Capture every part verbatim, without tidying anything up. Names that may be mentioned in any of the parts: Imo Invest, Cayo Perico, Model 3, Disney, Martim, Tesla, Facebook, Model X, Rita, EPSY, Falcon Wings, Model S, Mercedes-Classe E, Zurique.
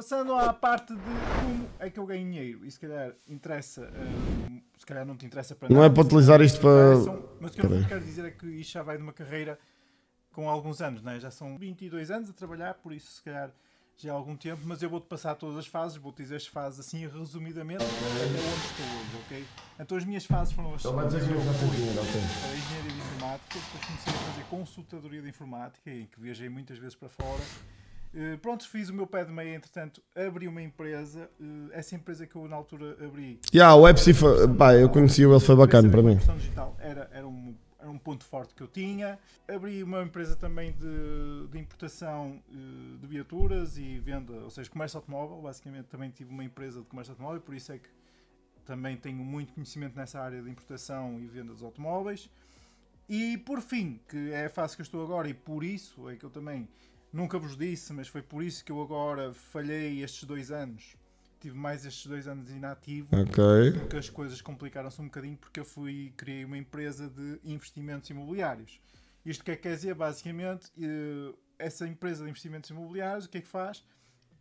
Passando à parte de como é que eu ganho dinheiro, e se calhar interessa, uh, se calhar não te interessa para nada. Não é para utilizar isto para... Mas o que eu quero dizer é que isto já vai de uma carreira com alguns anos, né? Já são vinte e dois anos a trabalhar, por isso se calhar já há algum tempo, mas eu vou-te passar todas as fases, vou-te dizer as fases assim resumidamente, até onde estou hoje, ok? Então as minhas fases foram as seguintes. Eu fui para a engenharia de informática, depois comecei a fazer consultadoria de informática, em que viajei muitas vezes para fora. Uh, pronto, fiz o meu pé de meia, entretanto, abri uma empresa, uh, essa empresa que eu na altura abri... Yeah, o EPSY, eu conheci-o, ele foi bacana para mim. A digital era, era um... era um ponto forte que eu tinha. Abri uma empresa também de, de importação de viaturas e venda, ou seja, comércio automóvel. Basicamente também tive uma empresa de comércio automóvel, por isso é que também tenho muito conhecimento nessa área de importação e venda dos automóveis. E por fim, que é a fase que eu estou agora e por isso é que eu também nunca vos disse, mas foi por isso que eu agora falhei estes dois anos. Tive mais estes dois anos inativo, okay, porque as coisas complicaram-se um bocadinho, porque eu fui criei uma empresa de investimentos imobiliários. Isto que é que quer dizer, basicamente, essa empresa de investimentos imobiliários, o que é que faz?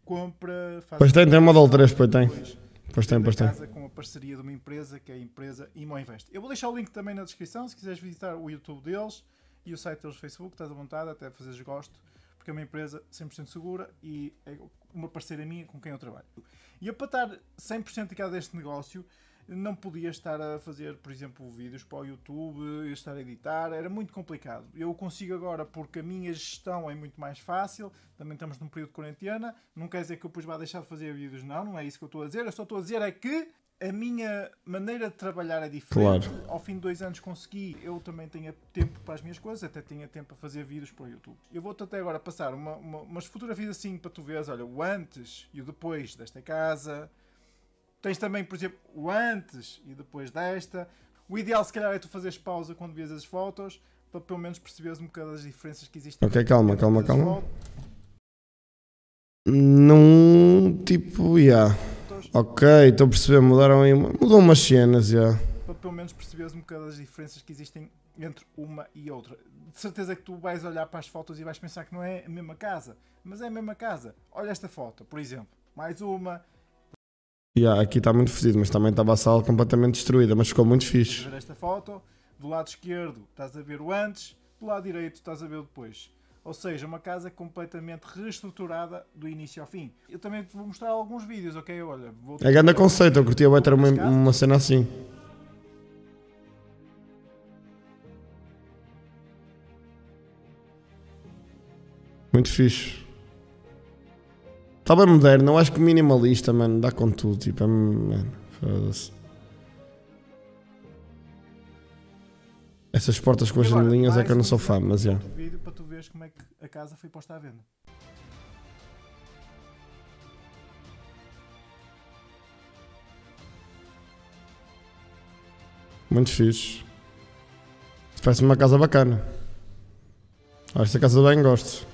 Compra... Faz pois tem, tem Model três, pois tem. Pois tem, pois tem. Casa com a parceria de uma empresa, que é a empresa Imo Invest. Eu vou deixar o link também na descrição, se quiseres visitar o YouTube deles e o site deles no Facebook, estás à vontade, até fazeres gosto, porque é uma empresa cem por cento segura e é uma parceira minha com quem eu trabalho. E eu, para estar cem por cento dedicado a este negócio, não podia estar a fazer, por exemplo, vídeos para o YouTube, estar a editar, era muito complicado. Eu consigo agora porque a minha gestão é muito mais fácil, também estamos num período de quarentena, não quer dizer que eu depois vá deixar de fazer vídeos, não, não é isso que eu estou a dizer, eu só estou a dizer é que a minha maneira de trabalhar é diferente. Claro. Ao fim de dois anos consegui, eu também tenho tempo para as minhas coisas, até tenho tempo a fazer vídeos para o YouTube. Eu vou-te até agora passar uma, uma, umas fotografias assim para tu veres, olha, o antes e o depois desta casa. Tens também, por exemplo, o antes e depois desta. O ideal, se calhar, é tu fazeres pausa quando vês as fotos, para pelo menos perceberes um bocado as diferenças que existem. Ok, calma, calma, calma. Não, tipo, yeah. Ok, estou a perceber, mudaram aí, mudou umas cenas já. Para pelo menos perceberes um bocado as diferenças que existem entre uma e outra. De certeza que tu vais olhar para as fotos e vais pensar que não é a mesma casa, mas é a mesma casa. Olha esta foto, por exemplo, mais uma. Yeah, aqui está muito fodido, mas também estava a sala completamente destruída, mas ficou muito fixe. Ver esta foto, do lado esquerdo estás a ver o antes, do lado direito estás a ver o depois. Ou seja, uma casa completamente reestruturada do início ao fim. Eu também te vou mostrar alguns vídeos, ok? Olha, vou... É grande conceito, eu curtia vai ter uma, uma cena assim. Muito fixe. Está bem moderno, eu acho que minimalista, mano, dá com tudo, tipo, mano, foda-se. Essas portas com as janelinhas é que eu não sou fã, mas já. Como é que a casa foi posta à venda. Muito fixe. Parece uma casa bacana. Ah, esta casa bem gosto.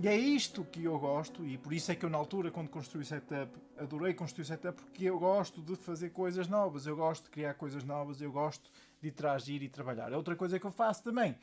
E é isto que eu gosto, e por isso é que eu na altura, quando construí o setup, adorei construir o setup, porque eu gosto de fazer coisas novas, eu gosto de criar coisas novas, eu gosto de interagir e trabalhar. É outra coisa que eu faço também.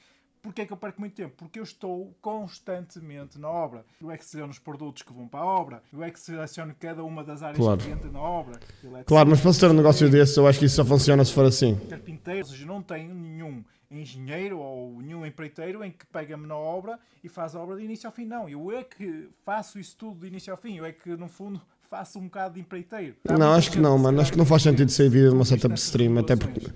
Porquê é que eu perco muito tempo? Porque eu estou constantemente na obra. Eu é que seleciono os produtos que vão para a obra, eu é que seleciono cada uma das áreas claro. que entra na obra. É claro, mas para ser um negócio desse, eu acho que isso só funciona se for assim. Carpinteiro, ou seja, não tenho nenhum engenheiro ou nenhum empreiteiro em que pega-me na obra e faz a obra de início ao fim, não. Eu é que faço isso tudo de início ao fim, eu é que, no fundo, faço um bocado de empreiteiro. Há não, acho que não, mano. Acho que não faz sentido sair vida de uma setup stream, até porque,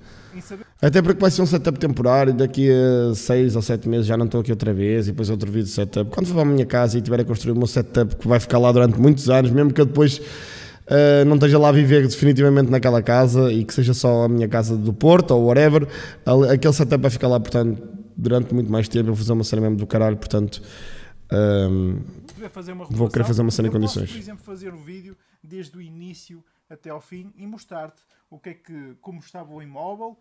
até porque vai ser um setup temporário, daqui a seis ou sete meses já não estou aqui outra vez, e depois outro vídeo de setup. Quando for para a minha casa e tiver a construir o meu setup, que vai ficar lá durante muitos anos, mesmo que eu depois Uh, não esteja lá a viver definitivamente naquela casa e que seja só a minha casa do Porto ou whatever, aquele setup vai ficar lá, portanto, durante muito mais tempo. Eu vou fazer uma cena mesmo do caralho, portanto, um, vou querer fazer uma cena em condições. Posso, por exemplo, fazer um vídeo desde o início até ao fim e mostrar-te o que é que, como estava o imóvel,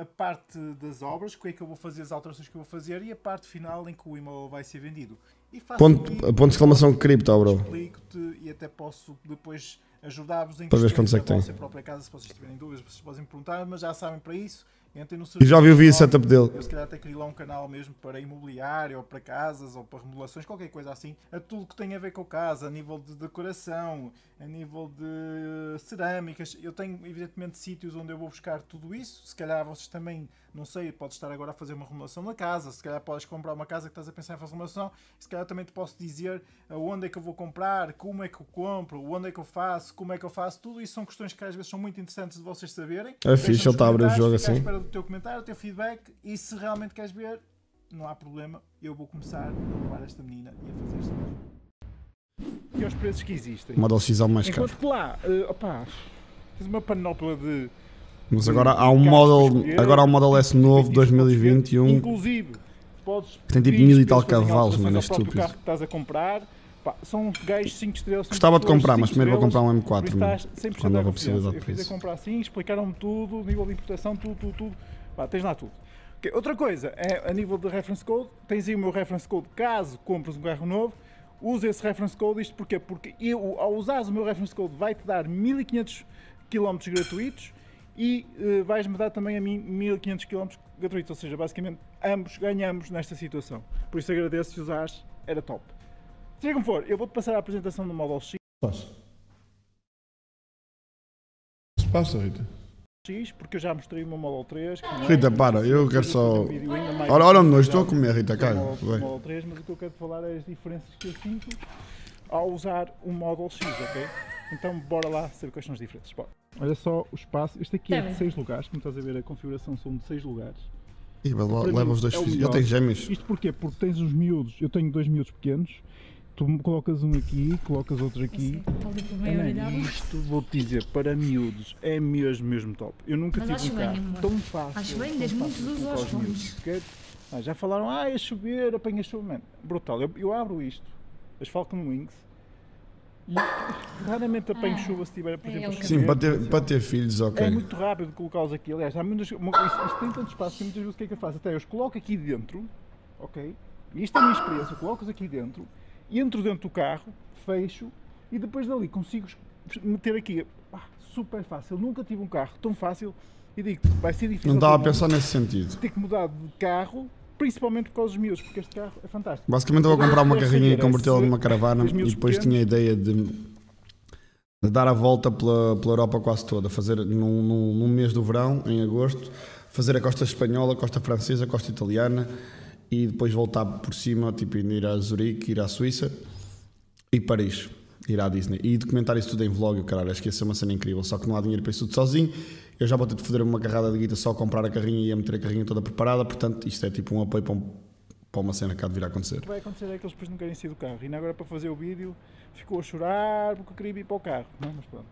a parte das obras, o que é que eu vou fazer, as alterações que eu vou fazer e a parte final em que o imóvel vai ser vendido. E ponto, um ponto de exclamação cripto, bro. Explico-te e até posso depois ajudar-vos em questões da vossa própria casa, se vocês tiverem dúvidas, vocês podem me perguntar, mas já sabem para isso, Entrem no seu... E já viu o setup dele. Eu se calhar até queria lá um canal mesmo para imobiliário, ou para casas, ou para remodelações, qualquer coisa assim. A tudo que tem a ver com casa, a nível de decoração, a nível de cerâmicas. Eu tenho, evidentemente, sítios onde eu vou buscar tudo isso. Se calhar vocês também, não sei, podes estar agora a fazer uma remodelação da casa. Se calhar podes comprar uma casa que estás a pensar em fazer remodelação. Se calhar também te posso dizer onde é que eu vou comprar, como é que eu compro, onde é que eu faço, como é que eu faço. Tudo isso são questões que às vezes são muito interessantes de vocês saberem. É fixe, ele está a abrir o jogo assim. O teu comentário, o teu feedback, e se realmente queres ver, não há problema, eu vou começar a levar esta menina e a fazer este vídeo. E aos preços que existem. Model X é o mais caro. Enquanto lá, uh, opá, tens uma panóplia de... Mas de, agora, de há um model, agora há um Model S novo, dois mil e vinte e um, inclusive, podes tem tipo mil e tal cavalos, mano, é estúpido. Carro que estás a comprar, pá, são gajos cinco estrelas. Gostava de comprar, mas primeiro vou comprar um M quatro. Estás quando houver possibilidade de preço. Eu fiz a comprar assim, explicaram-me tudo, nível de importação, tudo, tudo, tudo. Pá, tens lá tudo. Okay, outra coisa, é, a nível de reference code, tens aí o meu reference code caso compres um carro novo. Usa esse reference code, isto porquê? Porque eu, ao usares o meu reference code, vai-te dar mil e quinhentos quilómetros gratuitos e uh, vais-me dar também a mim mil e quinhentos quilómetros gratuitos. Ou seja, basicamente, ambos ganhamos nesta situação. Por isso agradeço se usares, era top. Seja como for, eu vou-te passar a apresentação do Model X. Passa. Se passa, Rita. X, porque eu já mostrei o meu Model três. É... Rita, para, eu quero só... Olha, olha onde eu estou a comer, Rita, cá. Model três, mas o que eu quero falar é as diferenças que eu sinto ao usar o Model X, ok? Então, bora lá saber quais são as diferenças. Bora. Olha só o espaço. Este aqui é de seis lugares, como estás a ver, a configuração são de seis lugares. E leva os dois filhos. Eu tenho gêmeos. Isto porquê? Porque tens os miúdos. Eu tenho dois miúdos pequenos. Tu colocas um aqui, colocas outro aqui. Assim, isto vou-te dizer, para miúdos é mesmo, mesmo top. Eu nunca mas tive um carro bem, tão fácil. Acho bem, desde muitos usos aos pontos. Ah, já falaram, ah, é chover, apanha chuva. Mano, brutal. Eu, eu abro isto, as Falcon Wings, e raramente apanho ah, chuva se tiver, por exemplo, é sim, para ter, para ter filhos, ok. É muito rápido colocá-los aqui. Aliás, há muitas, isto, isto tem tanto espaço que muitas vezes o que é que eu faço? Até eu os coloco aqui dentro, ok? E isto é a minha experiência, eu coloco-os aqui dentro. Entro dentro do carro, fecho e depois dali consigo meter aqui. Ah, super fácil, nunca tive um carro tão fácil e digo, vai ser difícil. Não estava a pensar nesse sentido. Ter que mudar de carro, principalmente por causa dos meus, porque este carro é fantástico. Basicamente eu vou comprar uma carrinha e convertê-la numa caravana e depois tinha a ideia de, de dar a volta pela, pela Europa quase toda, fazer num, num, num mês do verão, em agosto, fazer a costa espanhola, a costa francesa, a costa italiana. E depois voltar por cima, tipo ir a Zurique, ir à Suíça e Paris, ir à Disney. E documentar isso tudo em vlog, caralho, acho que ia ser uma cena incrível. Só que não há dinheiro para isso tudo sozinho. Eu já vou ter de foder uma carrada de guita só a comprar a carrinha e a meter a carrinha toda preparada. Portanto, isto é tipo um apoio para, um, para uma cena que há de vir a acontecer. O que vai acontecer é que eles depois não querem sair do carro. E agora para fazer o vídeo ficou a chorar porque queria ir para o carro. Não, mas pronto.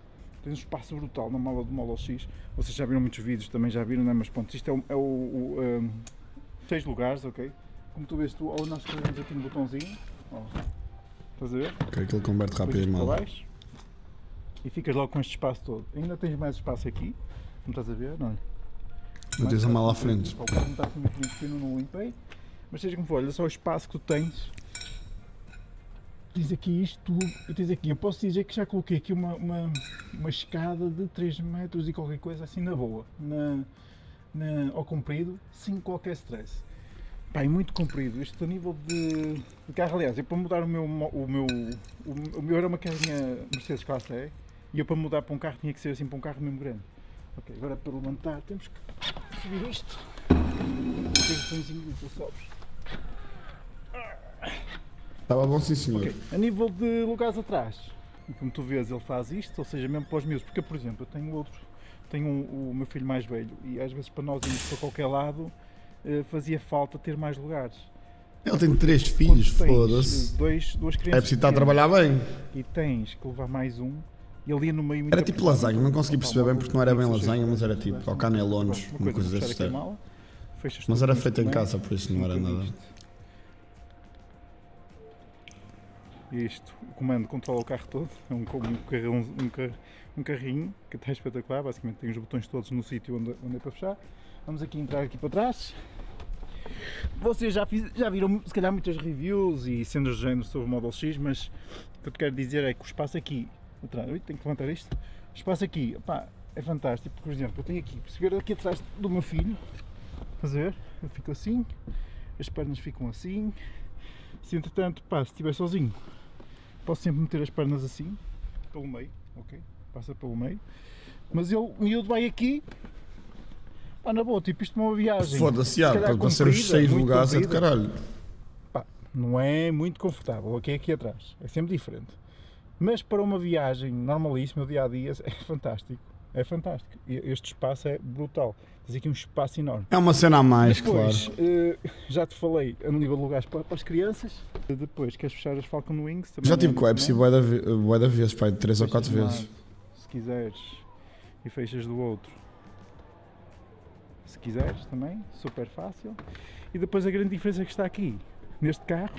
Tem um espaço brutal na mala do Model X. Vocês já viram muitos vídeos, também já viram, não é? Mas pronto, isto é o... É o, o um, seis lugares, ok? Como tu vês, tu, ou nós escrevemos aqui no botãozinho, ó, estás a ver? Ok, aquilo converte rápido e mal. E ficas logo com este espaço todo. Ainda tens mais espaço aqui, como estás a ver, não? Não tens a mala à frente. O carro não está assim muito pequeno, não limpei. Mas seja como for, olha só o espaço que tu tens. Tens aqui isto tudo, eu tens aqui, eu posso dizer que já coloquei aqui uma, uma, uma escada de três metros e qualquer coisa assim na boa, na, na, ao comprido, sem qualquer stress. Pá, é muito comprido, isto a nível de, de carro, aliás, eu para mudar o meu, o meu, o, o meu era uma carrinha Mercedes-Classe E, e eu para mudar para um carro tinha que ser assim, para um carro mesmo grande. Ok, agora para levantar temos que subir isto, tem um pãozinho que tu sobes. Estava bom sim senhor. Ok, a nível de lugares atrás, como tu vês ele faz isto, ou seja, mesmo para os meus, porque por exemplo eu tenho outro, tenho um, o meu filho mais velho e às vezes para nós irmos para qualquer lado, fazia falta ter mais lugares. Ele tem três filhos, foda-se. Duas crianças. É preciso estar a trabalhar bem. E tens que levar mais um. E ali no meio... Era tipo lasanha, não consegui perceber bem porque não era bem lasanha, mas era tipo, ou canelones, uma coisa desse tipo. Mas era feito em casa, por isso não era nada. Isto, o comando controla o carro todo. É um, um, um, car, um carrinho que está espetacular. Basicamente tem os botões todos no sítio onde, onde é para fechar. Vamos aqui entrar aqui para trás. Vocês já, fiz, já viram se calhar muitas reviews e cenas de género sobre o Model X, mas o que eu te quero dizer é que o espaço aqui atrás, tenho que levantar isto, o espaço aqui, opá, é fantástico, porque, por exemplo, eu tenho aqui, se ver aqui atrás do meu filho, estás a ver? Eu fico assim, as pernas ficam assim, se entretanto, pá, se estiver sozinho, posso sempre meter as pernas assim, pelo meio, ok? Passa pelo meio, mas ele, o miúdo vai aqui, pá, na boa, tipo, isto é uma viagem. Foda-se, para passar os seis lugares é de caralho. Pá, não é muito confortável, ok? Aqui atrás, é sempre diferente. Mas para uma viagem normalíssima, dia-a-dia, é fantástico, é fantástico, este espaço é brutal, tens aqui um espaço enorme. É uma cena a mais, depois, claro. Já te falei, a nível de lugares para as crianças, depois queres fechar as Falcon Wings? Também já tive com a EPSY bué da vez, pai, de três ou quatro vezes. Se quiseres, e fechas do outro, se quiseres também, super fácil. E depois a grande diferença que está aqui, neste carro.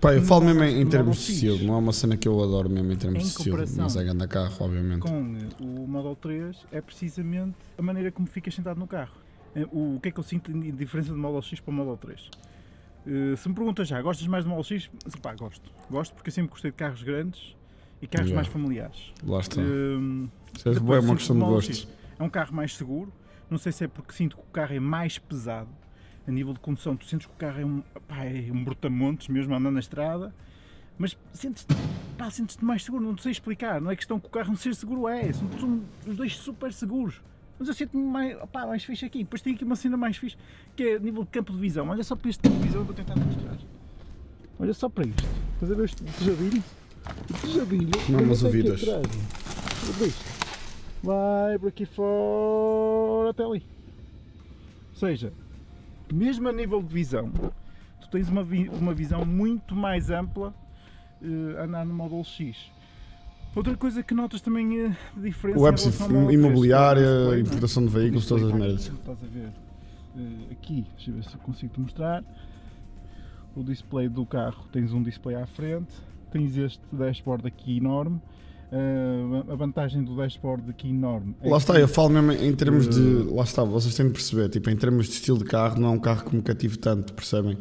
Pá, eu falo mesmo em termos de estilo, não é uma cena que eu adoro mesmo em termos de estilo, mas é grande carro, obviamente. Com o Model três é precisamente a maneira como ficas sentado no carro. O que é que eu sinto de diferença do Model X para o Model três? Se me perguntas já, gostas mais do Model X? Pá, gosto. Gosto porque eu sempre gostei de carros grandes e carros mais familiares. Lá está. É uma questão de gosto. É um carro mais seguro, não sei se é porque sinto que o carro é mais pesado. A nível de condução, tu sentes que o carro é um, pá, é um brutamontes mesmo andando na estrada, mas sentes-te sentes mais seguro, não te sei explicar, não é questão que o carro não seja seguro, é, são, são os dois super seguros, mas eu sinto-me mais, pá, mais fixe aqui. Depois tem aqui uma cena mais fixe, que é a nível de campo de visão, olha só para este campo de visão, eu vou tentar mostrar, olha só para isto, estás a ver este tejadilho? O tejadilho, não, mas ouvidas. Vai por aqui fora até ali, ou seja, mesmo a nível de visão, tu tens uma, vi uma visão muito mais ampla uh, andar no Model X. Outra coisa que notas também a uh, diferença... O EPSY, imobiliária, importação de veículos, todas as merdas. Estás a ver uh, aqui, deixa eu ver se eu consigo-te mostrar. O display do carro, tens um display à frente, tens este dashboard aqui enorme. Uh, a vantagem do dashboard aqui enorme. É lá está, eu falo mesmo em termos de... Lá está, vocês têm de perceber, tipo, em termos de estilo de carro, não é um carro que me cative tanto, percebem?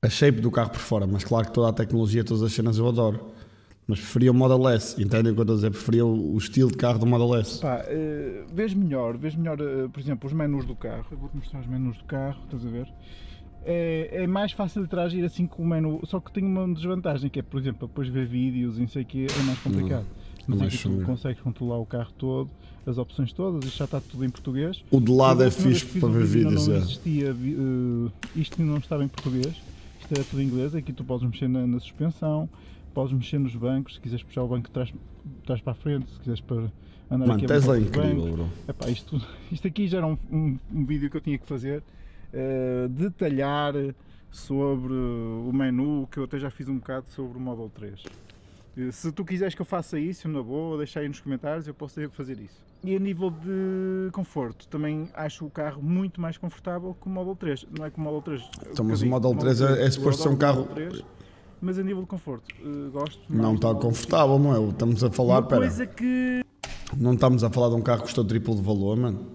A shape do carro por fora, mas claro que toda a tecnologia, todas as cenas eu adoro. Mas preferia o Model S, entendem o que eu estou a dizer? Preferia o estilo de carro do Model S. Pá, uh, vês melhor, vês melhor, uh, por exemplo, os menus do carro. Eu vou-te mostrar os menus do carro, estás a ver? É, é mais fácil de trazer assim com o menu, só que tem uma desvantagem que é, por exemplo, depois ver vídeos e não sei o que é mais complicado. Não, mas aqui tu consegues controlar o carro todo, as opções todas, isto já está tudo em português. O de lado é fixe para ver vídeos, é. Existia, uh, isto não estava em português, isto era tudo em inglês, aqui tu podes mexer na, na suspensão, podes mexer nos bancos, se quiseres puxar o banco de trás para a frente, se quiseres para andar Man, aqui a Tesla é incrível, bro. Epá, isto, isto aqui já era um, um, um vídeo que eu tinha que fazer. Uh, detalhar sobre o menu, que eu até já fiz um bocado sobre o Model três. Uh, se tu quiseres que eu faça isso, na boa, deixa aí nos comentários, eu posso fazer isso. E a nível de conforto, também acho o carro muito mais confortável que o Model três. Não é que o Model três... Então, mas o Model três é suposto ser um carro... três, mas a nível de conforto, uh, gosto... Não está confortável, não é? Estamos a falar... Uma coisa pera. Que... Não estamos a falar de um carro que custou triplo de valor, mano?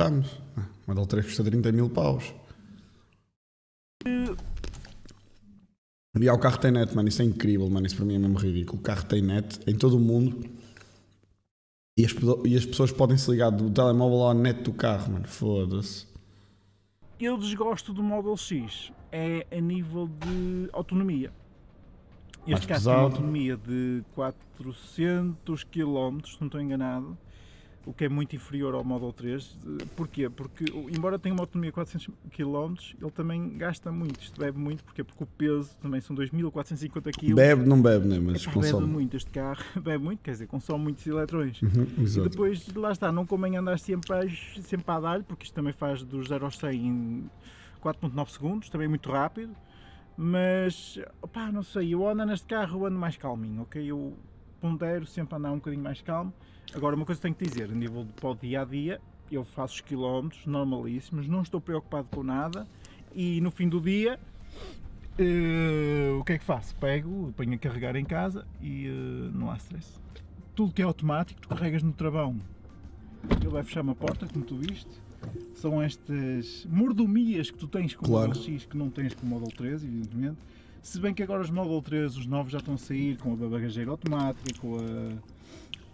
Estamos... O Model três custa trinta mil paus. E há o carro que tem net, mano. Isso é incrível, mano. Isso para mim é mesmo ridículo. O carro tem net em todo o mundo. E as, e as pessoas podem se ligar do telemóvel à net do carro, mano. Foda-se. Eu desgosto do Model X. É a nível de autonomia. Este carro tem uma autonomia de quatrocentos quilómetros, se não estou enganado. O que é muito inferior ao Model três. Porquê? Porque, embora tenha uma autonomia de quatrocentos quilómetros, ele também gasta muito. Isto bebe muito, porquê? Porque o peso também são dois mil quatrocentos e cinquenta quilos. Bebe, não bebe, né? Mas é, consome. Bebe muito este carro, bebe muito, quer dizer, consome muitos eletrões. Uhum, e depois, lá está, não convém andar sempre a, sempre a dar, porque isto também faz dos zero aos cem em quatro vírgula nove segundos, também é muito rápido. Mas, opá, não sei, eu ando neste carro, eu ando mais calminho, ok? Eu pondero sempre a andar um bocadinho mais calmo. Agora, uma coisa que tenho que dizer, a nível de para o dia a dia, eu faço os quilómetros normalíssimos, não estou preocupado com nada e no fim do dia, uh, o que é que faço? Pego, ponho a carregar em casa e uh, não há stress. Tudo que é automático, tu carregas no travão, ele vai fechar uma porta, como tu viste. São estas mordomias que tu tens com o Model X que não tens com o Model três, evidentemente. Se bem que agora os Model três, os novos já estão a sair com a bagageira automática, com a...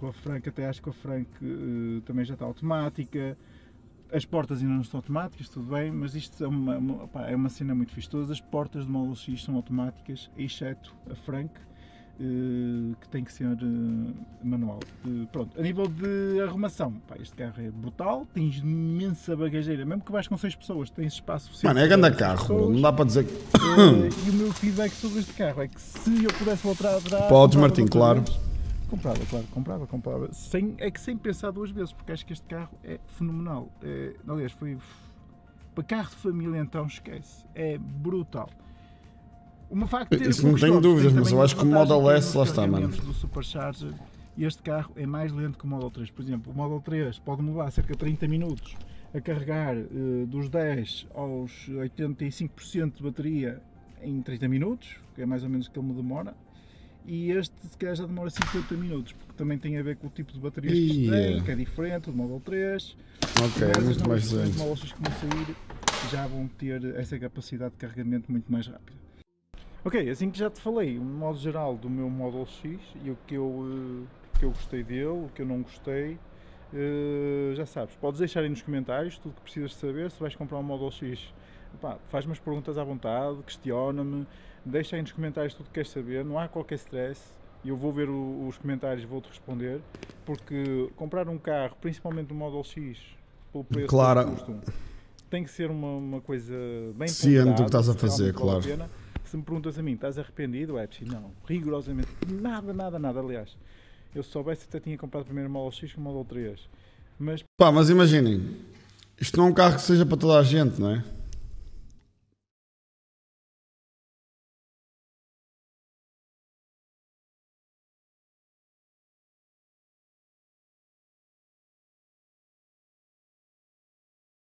com a Frank, até acho que a Frank uh, também já está automática. As portas ainda não estão automáticas, tudo bem, mas isto é uma, uma, pá, é uma cena muito fixe. Todas as portas do Model X são automáticas, exceto a Frank, uh, que tem que ser uh, manual. Uh, pronto, a nível de arrumação, pá, este carro é brutal, tens imensa bagageira, mesmo que vais com seis pessoas, tens espaço suficiente. Mano, é grande carro, bro, não dá para dizer que... Uh, e o meu feedback sobre este carro é que se eu pudesse voltar atrás... Podes, Martim, claro. Vez, comprava, claro, comprava, comprava, sem, é que sem pensar duas vezes, porque acho que este carro é fenomenal, é, aliás, foi, para carro de família então esquece, é brutal. Uma facto ter isso não tenho dúvidas, mas eu acho que o Model S, lá está, mano. Do Supercharger, este carro é mais lento que o Model três, por exemplo, o Model três pode levar cerca de trinta minutos a carregar uh, dos dez aos oitenta e cinco por cento de bateria em trinta minutos, que é mais ou menos o que ele me demora. E este se calhar já demora cinquenta minutos, porque também tem a ver com o tipo de baterias yeah. que tem, que é diferente, do Model três. Ok, mas muito mais diferente. Os Model X que vão sair já vão ter essa capacidade de carregamento muito mais rápida. Ok, assim que já te falei, um modo geral do meu Model X e o que eu, que eu gostei dele, o que eu não gostei, já sabes, podes deixar aí nos comentários tudo o que precisas saber, se vais comprar um Model X. Faz-me as perguntas à vontade, questiona-me, deixa aí nos comentários tudo o que queres saber, não há qualquer stress, eu vou ver o, os comentários e vou-te responder, porque comprar um carro, principalmente um Model X, pelo preço claro. que custa, tem que ser uma, uma coisa bem ciente do que estás a fazer, claro. Vale a se me perguntas a mim, estás arrependido, E P S Y? Não, rigorosamente, nada, nada, nada, aliás, eu se soubesse até tinha comprado primeiro o Model X que o Model três, mas... Pá, mas imaginem, isto não é um carro que seja para toda a gente, não é?